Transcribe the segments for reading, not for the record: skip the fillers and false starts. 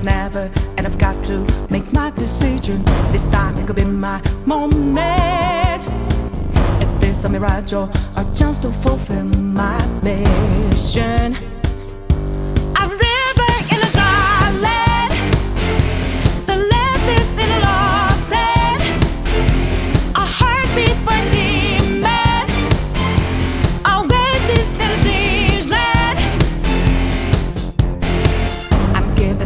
is never, and I've got to make my decision. This time it could be my moment. Is this a mirage or a chance to fulfill my mission?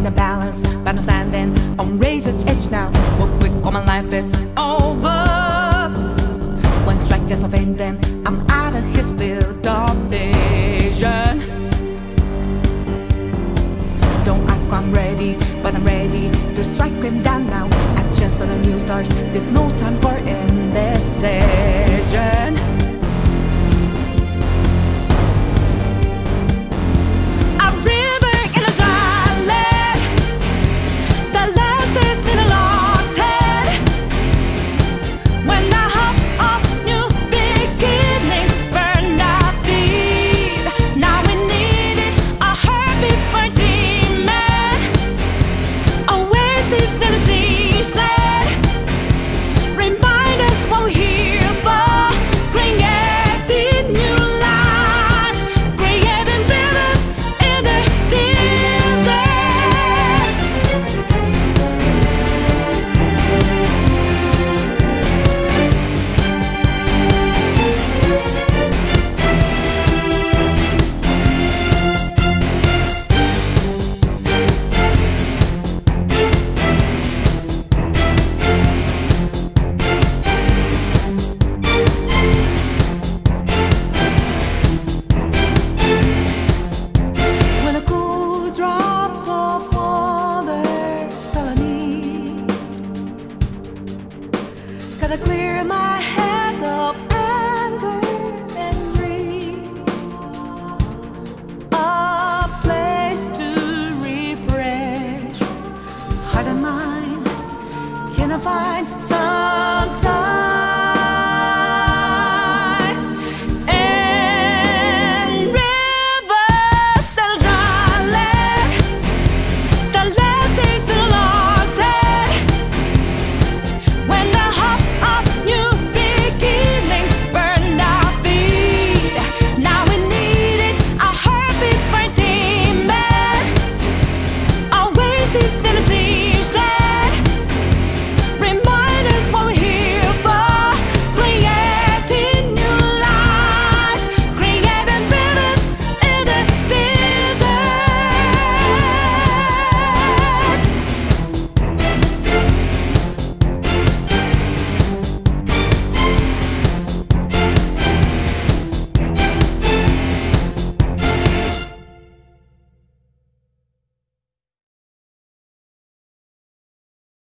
The balance, but I'm landing on razor's edge now. Work quick, all my life is over. One strike, just a vein, then I'm out of his field of vision. Don't ask why I'm ready, but I'm ready to strike him down now. I just saw the new stars, there's no time for indecision.